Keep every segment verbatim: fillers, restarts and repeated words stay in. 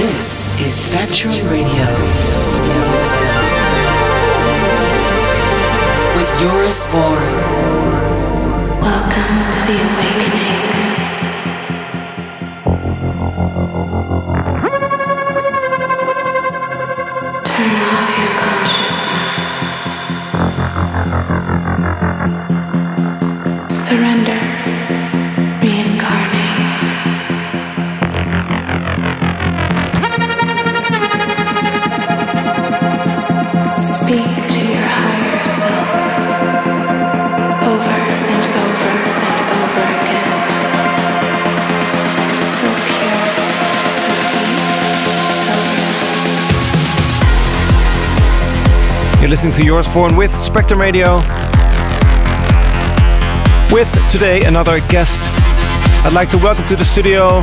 This is Spectrum Radio with Joris Voorn. Welcome to the Awakening. Turn off your consciousness. Surrender. Listening to Joris Voorn with Spectrum Radio. With today another guest, I'd like to welcome to the studio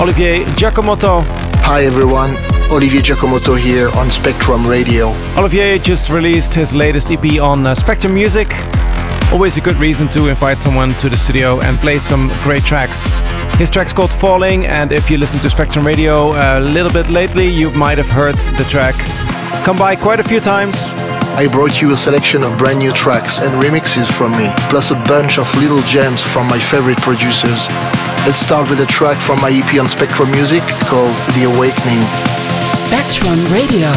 Olivier Giacomotto. Hi everyone, Olivier Giacomotto here on Spectrum Radio. Olivier just released his latest E P on uh, Spectrum Music. Always a good reason to invite someone to the studio and play some great tracks. His track's called Falling, and if you listen to Spectrum Radio a little bit lately, you might have heard the track come by quite a few times. I brought you a selection of brand new tracks and remixes from me, plus a bunch of little gems from my favorite producers. Let's start with a track from my E P on Spectrum Music called The Awakening. Spectrum Radio.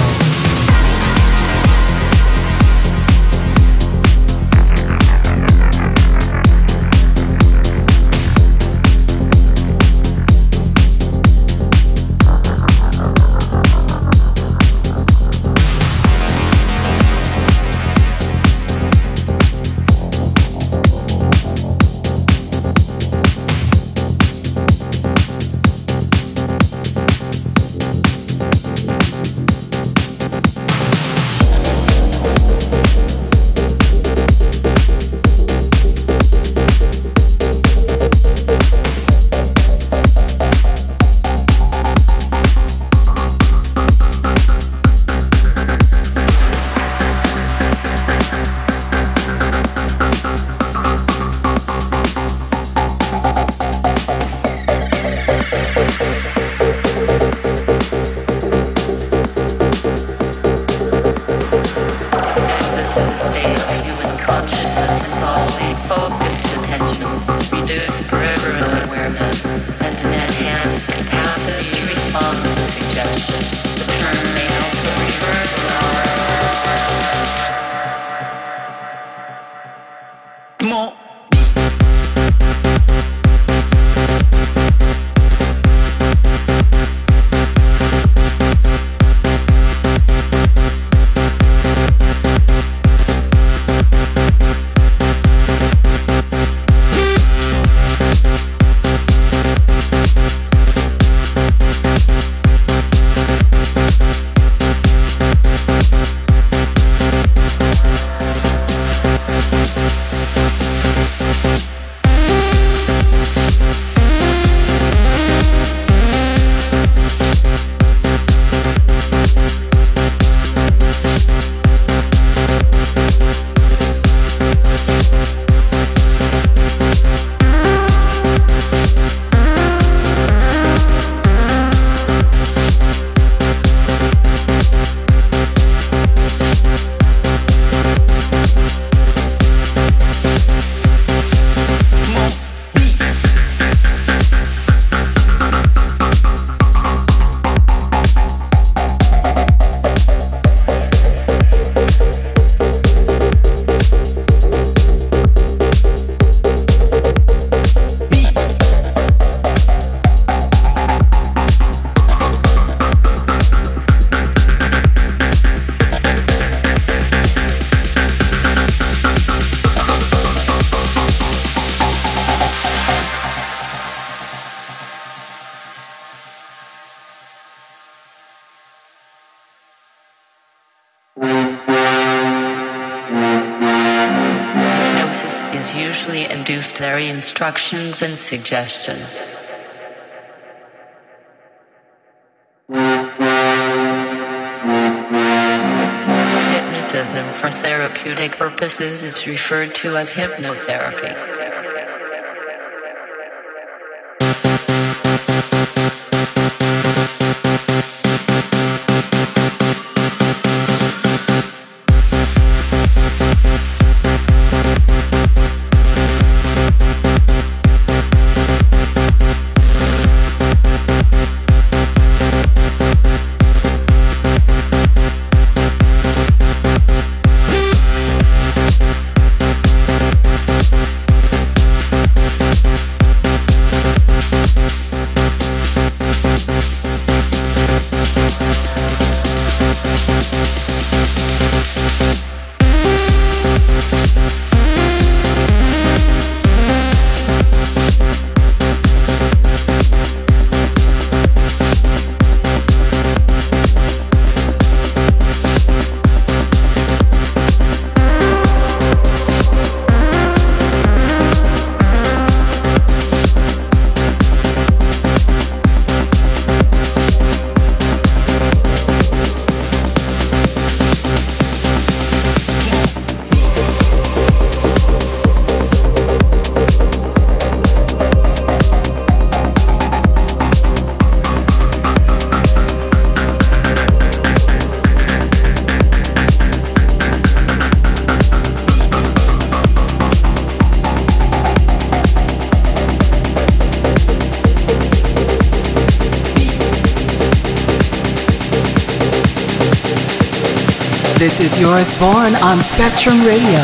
Instructions and suggestion. Hypnotism for therapeutic purposes is referred to as hypnotherapy. This is Joris Voorn on Spectrum Radio.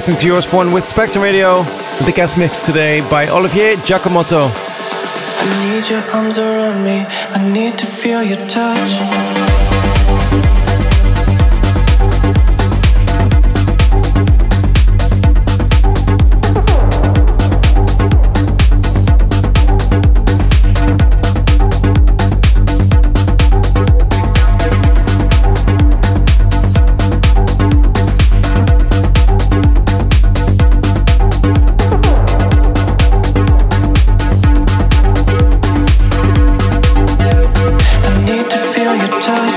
Listen to Joris Voorn with Spectrum Radio, the guest mix today by Olivier Giacomotto. I need your arms around me, I need to feel your touch. Time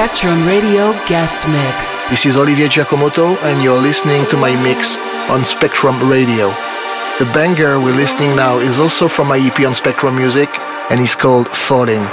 Spectrum Radio Guest Mix. This is Olivier Giacomotto and you're listening to my mix on Spectrum Radio. The banger we're listening now is also from my E P on Spectrum Music and is called Falling.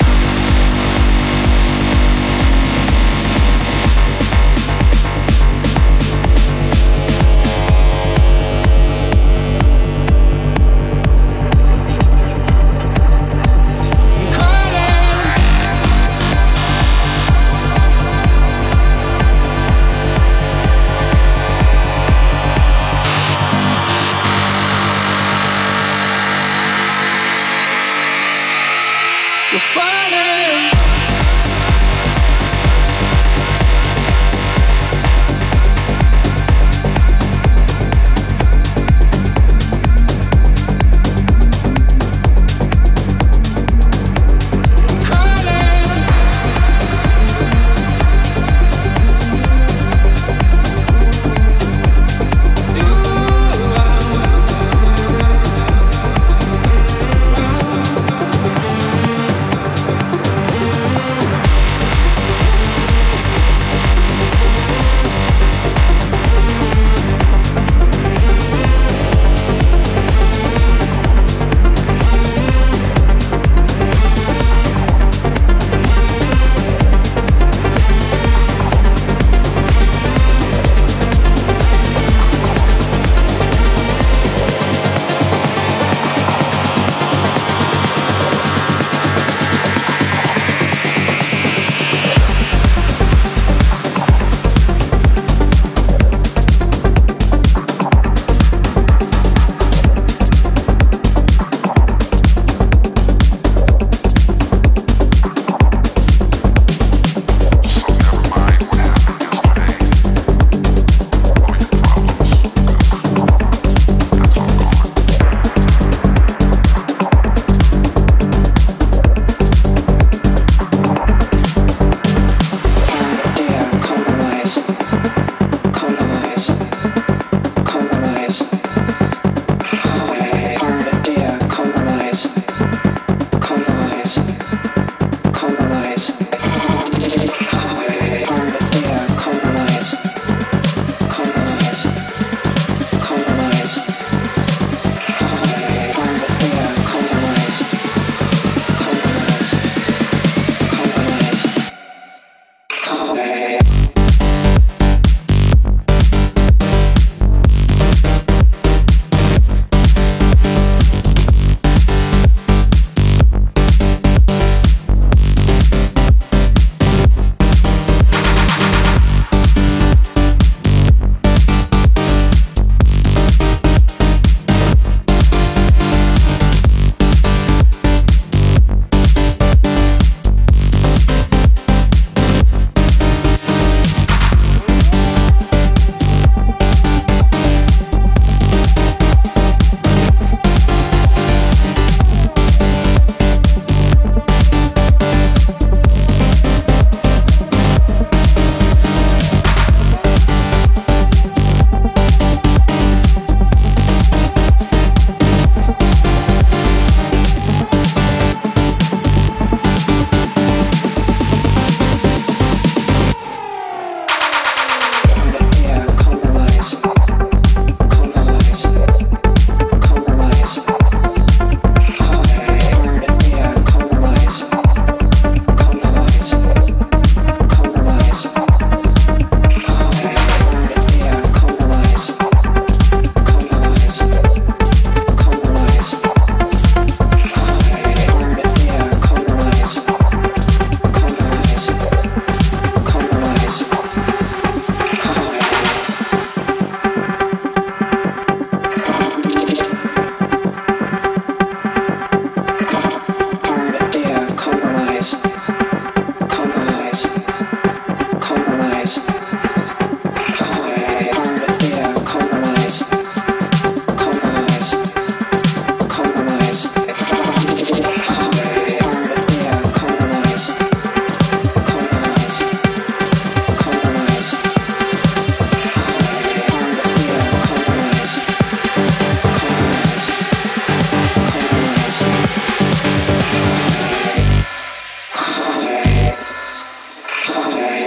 Okay.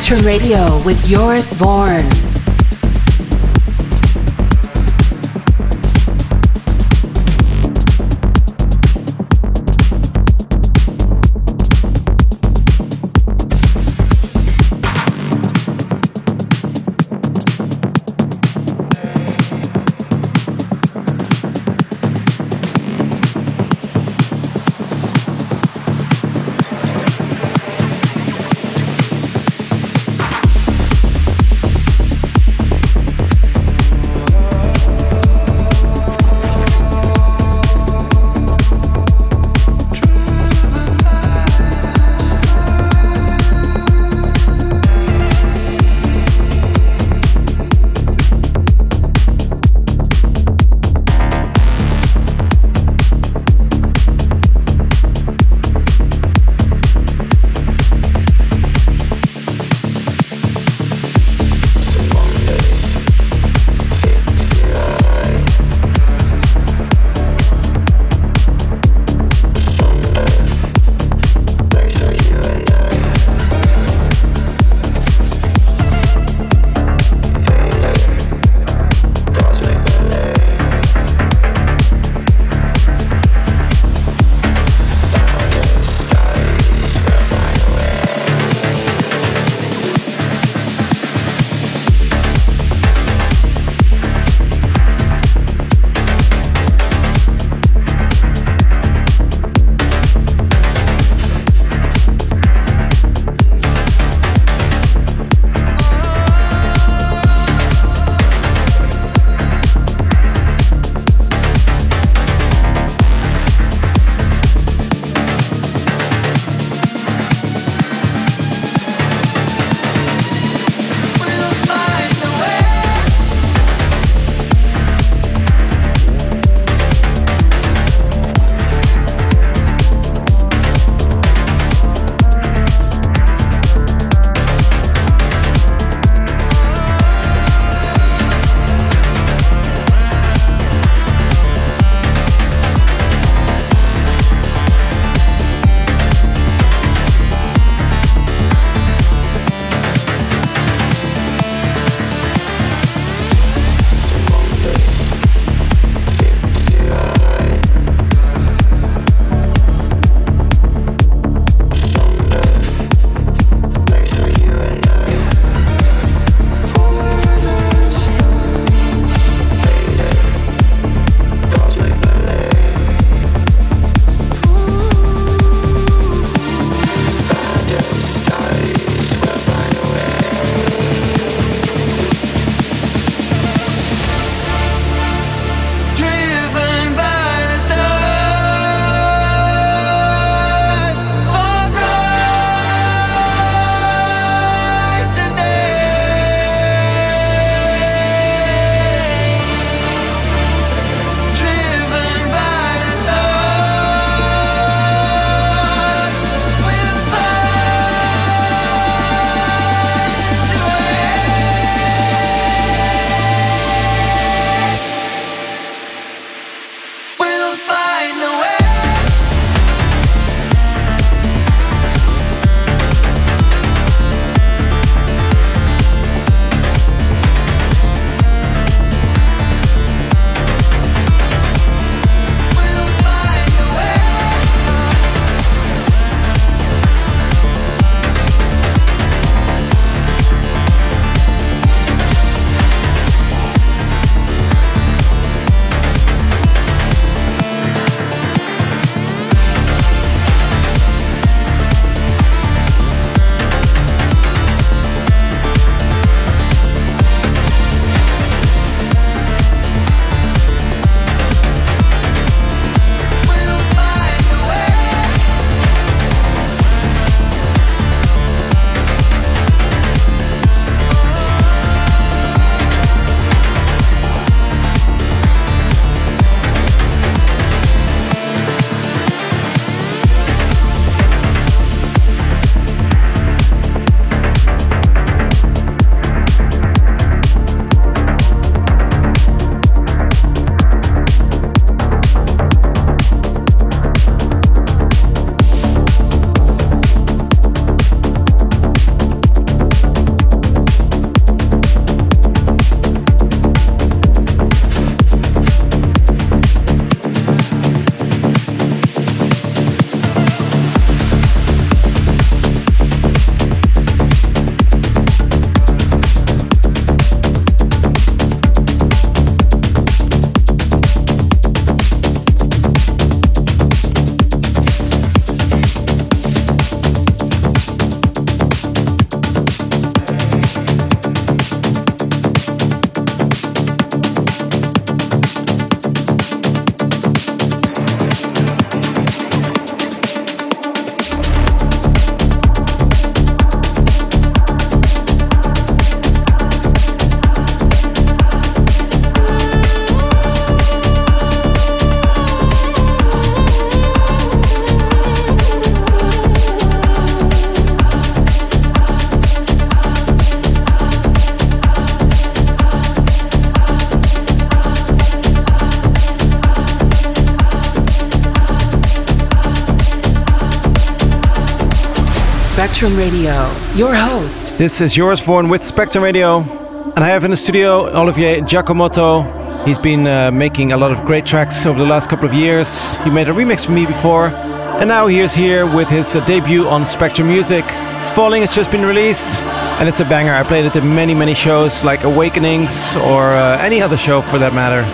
Spectrum Radio with Joris Voorn. Spectrum Radio, your host. This is Joris Voorn with Spectrum Radio, and I have in the studio Olivier Giacomotto. He's been uh, making a lot of great tracks over the last couple of years. He made a remix for me before, and now he is here with his uh, debut on Spectrum Music. Falling has just been released, and it's a banger. I played it at many, many shows like Awakenings or uh, any other show for that matter.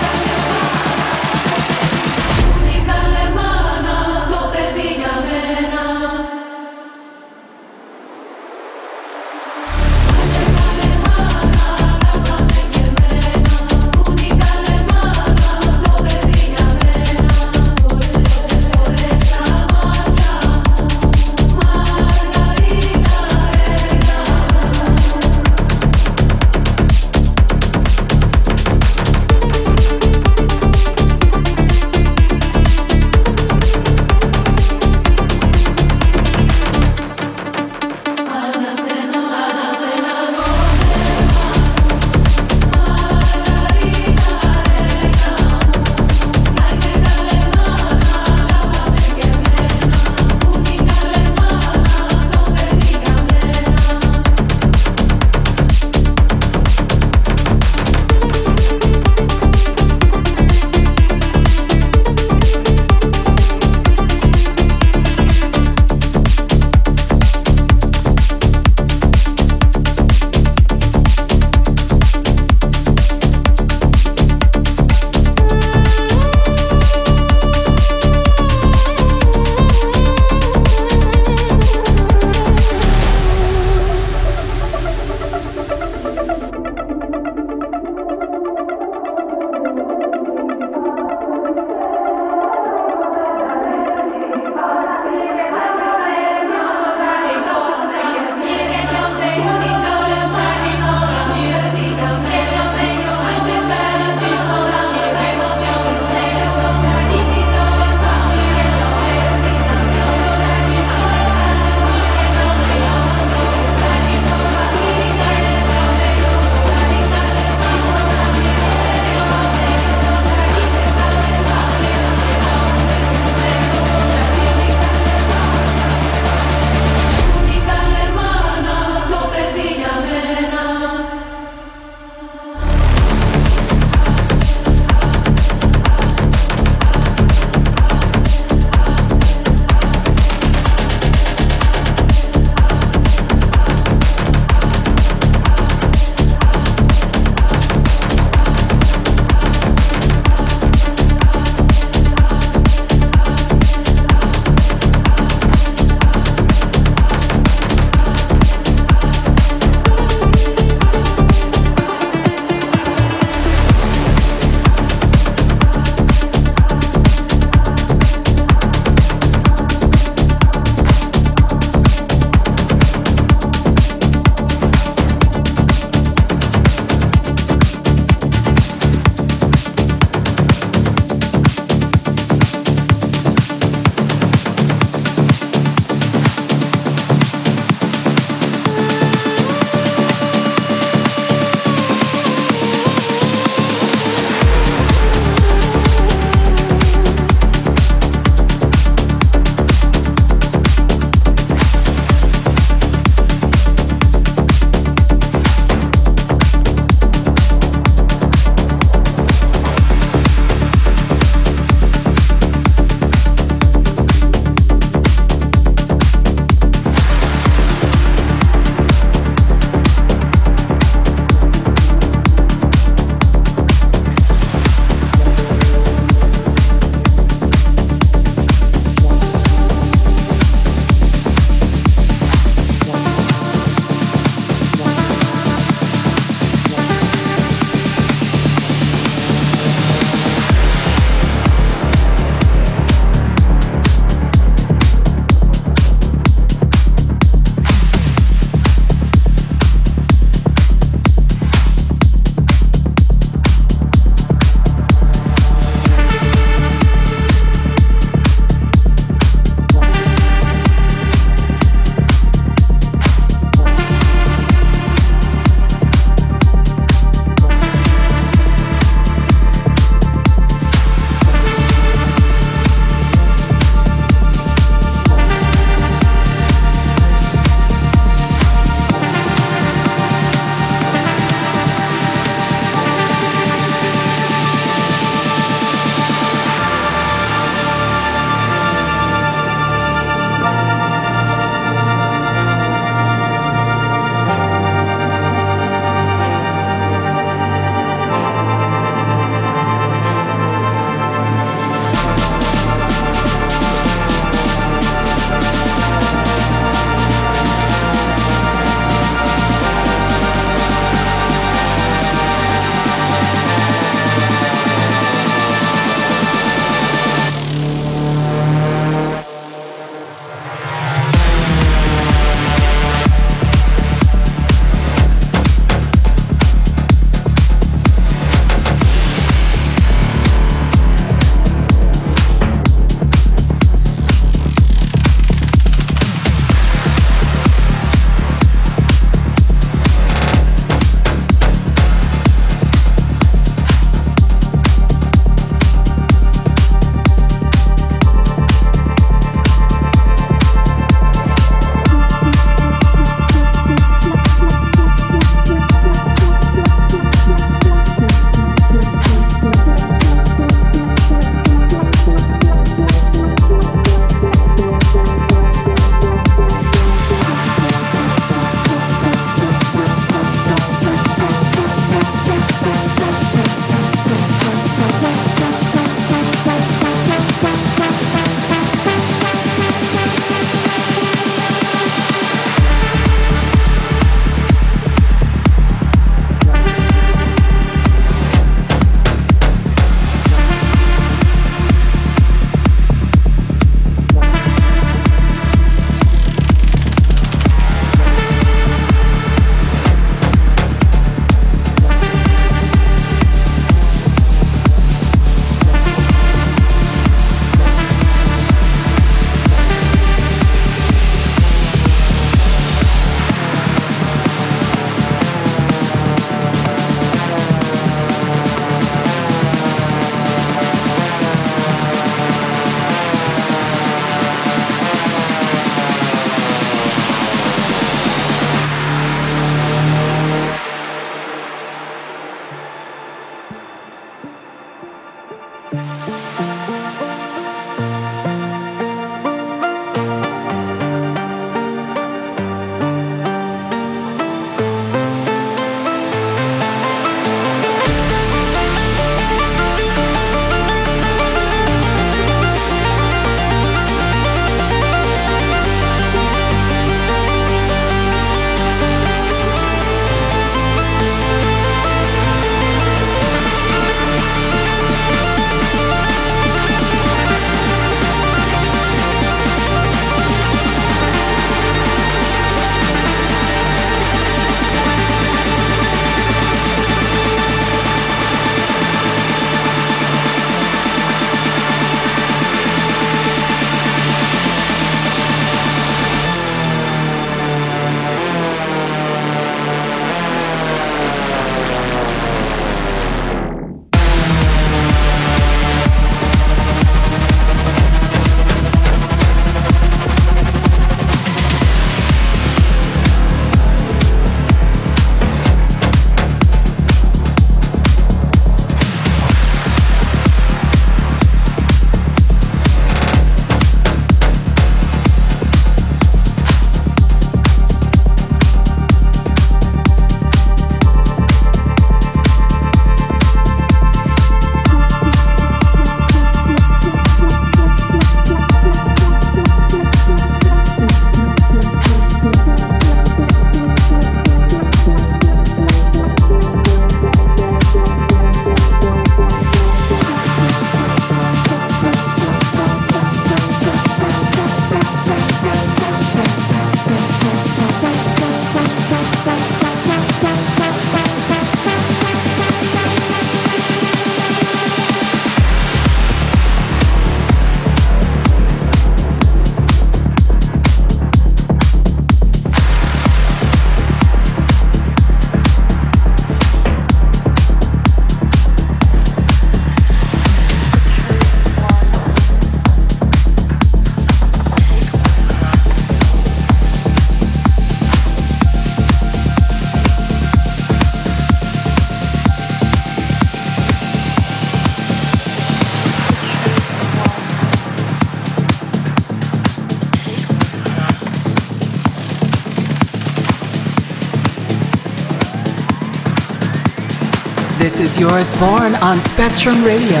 This is Joris Voorn on Spectrum Radio.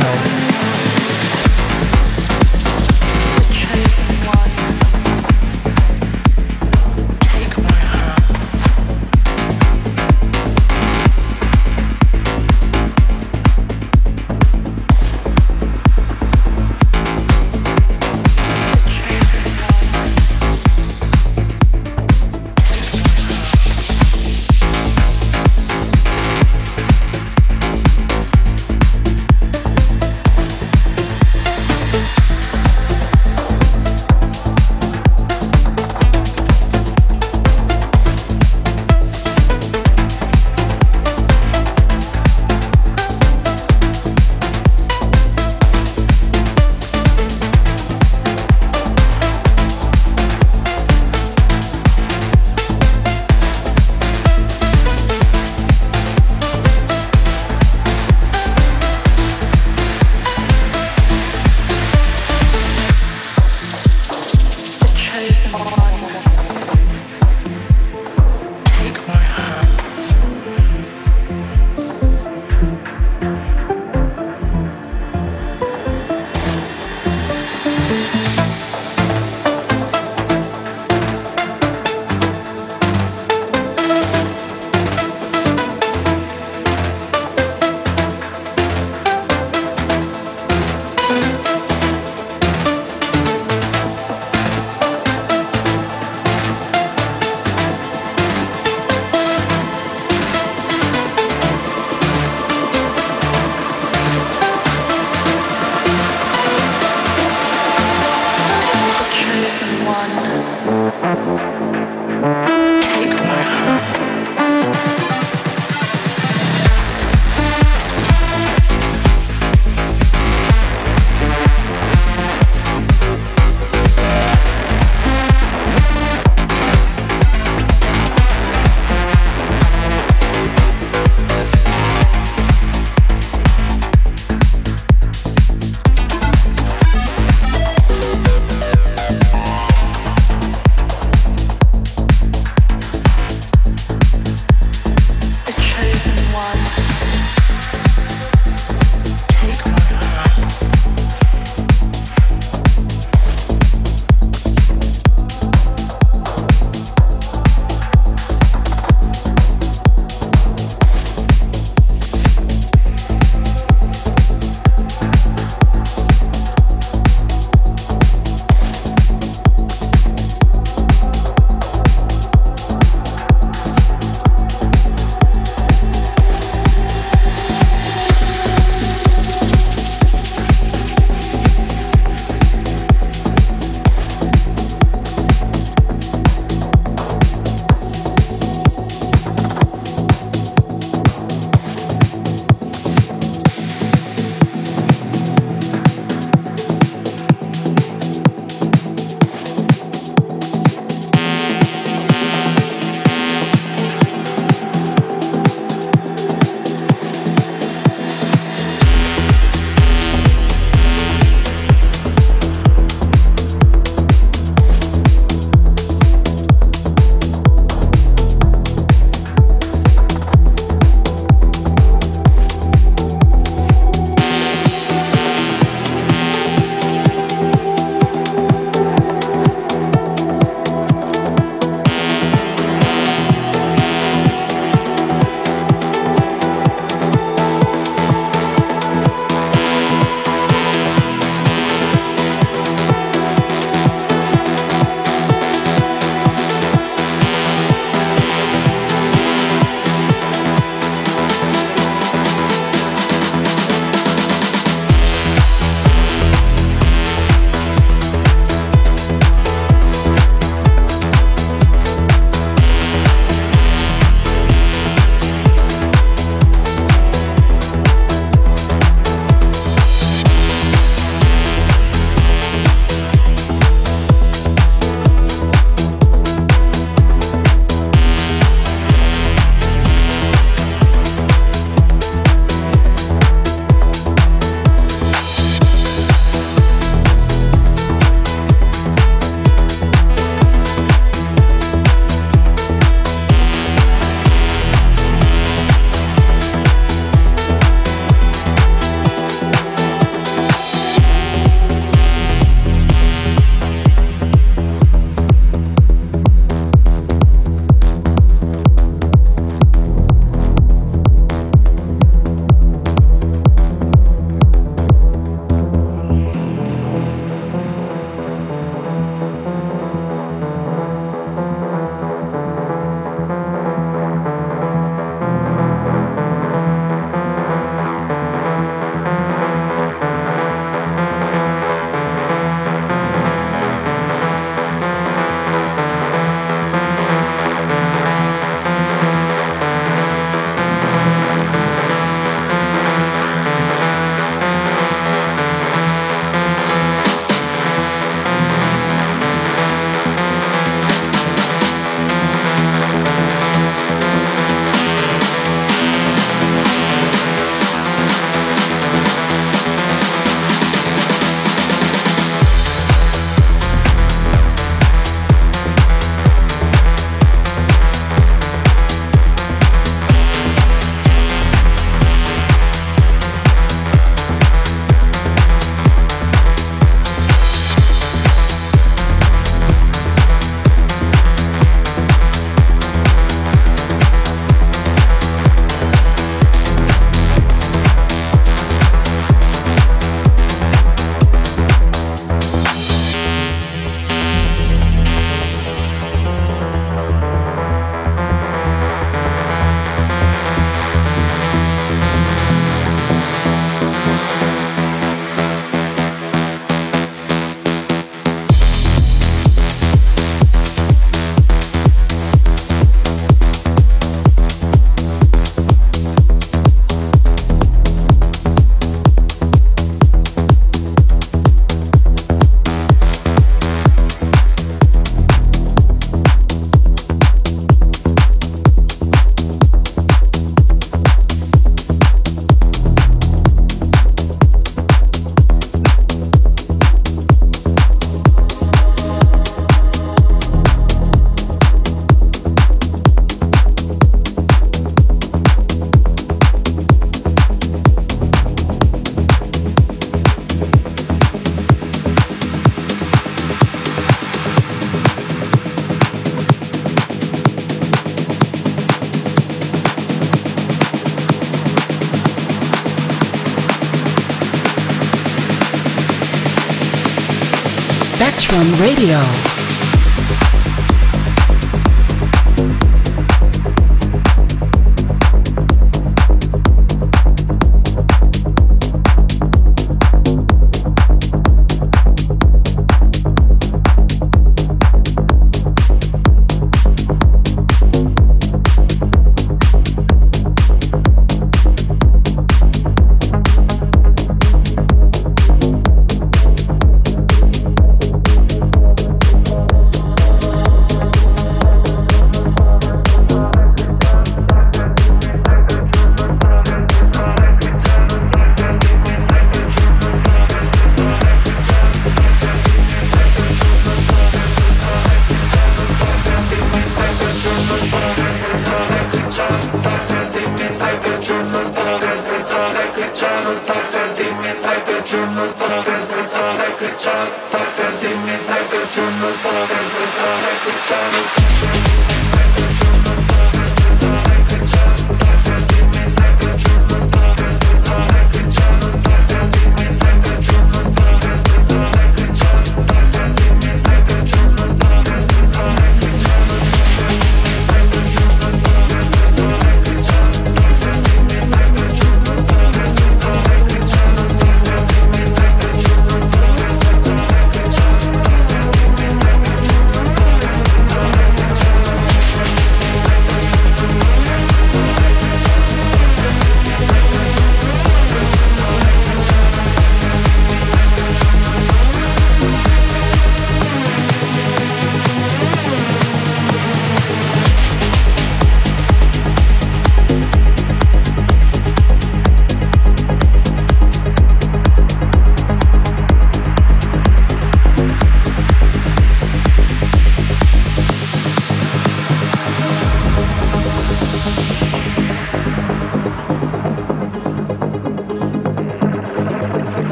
Spectrum Radio.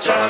Jump.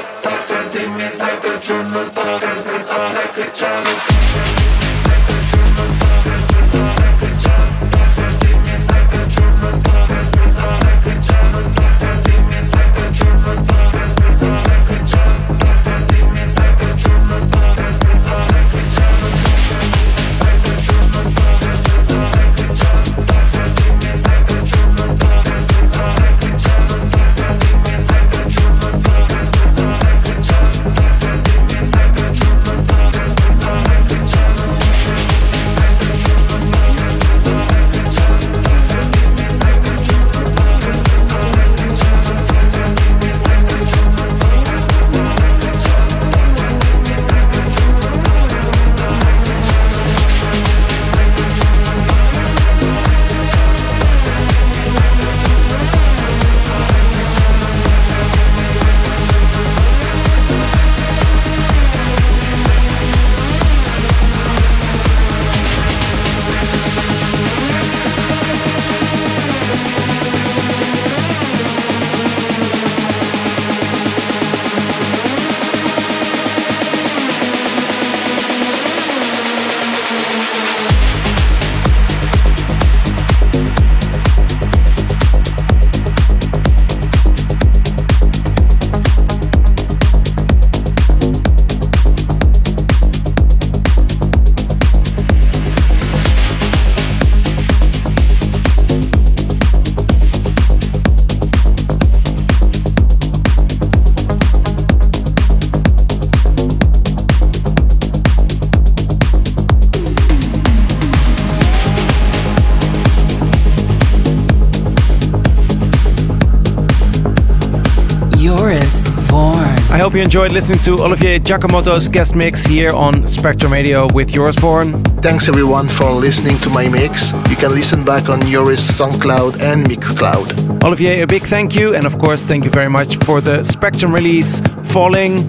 hope you enjoyed listening to Olivier Giacomotto's guest mix here on Spectrum Radio with Joris Voorn. Thanks everyone for listening to my mix. You can listen back on Joris, SoundCloud and Mixcloud. Olivier, a big thank you, and of course thank you very much for the Spectrum release, Falling,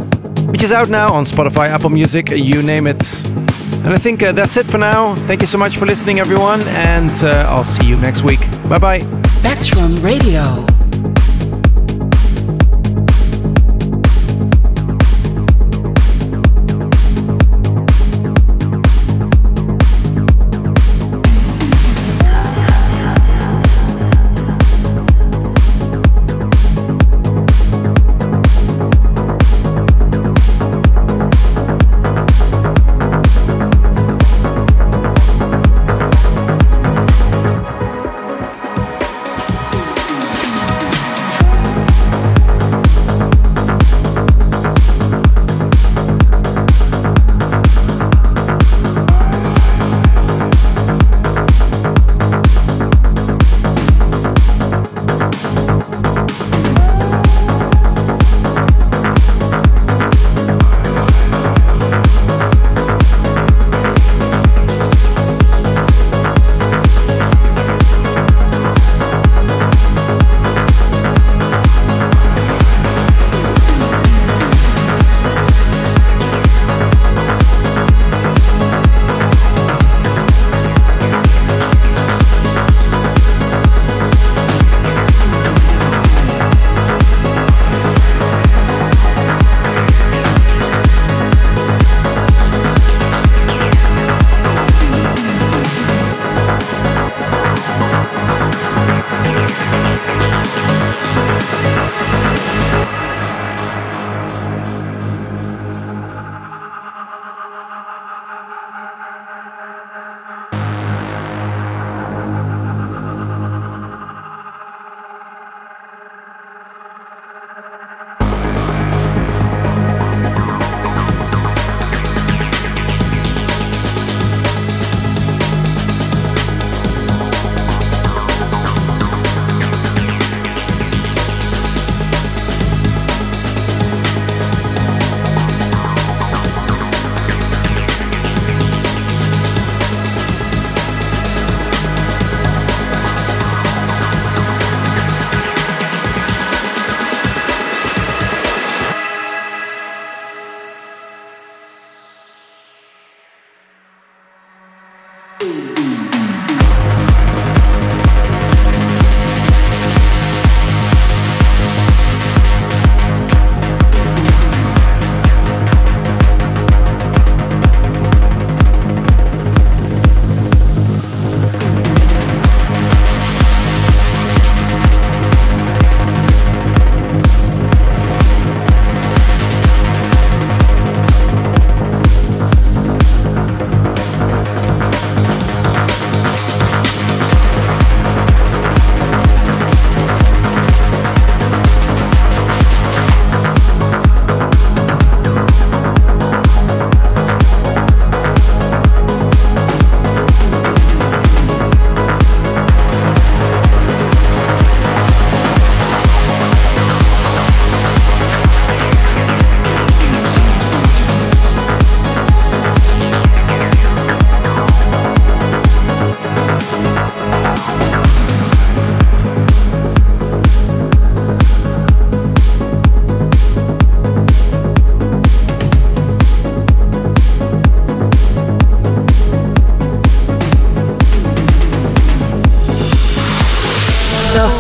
which is out now on Spotify, Apple Music, you name it. And I think uh, that's it for now. Thank you so much for listening, everyone, and uh, I'll see you next week. Bye-bye. Spectrum Radio.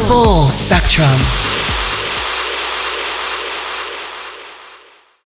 Full Spectrum.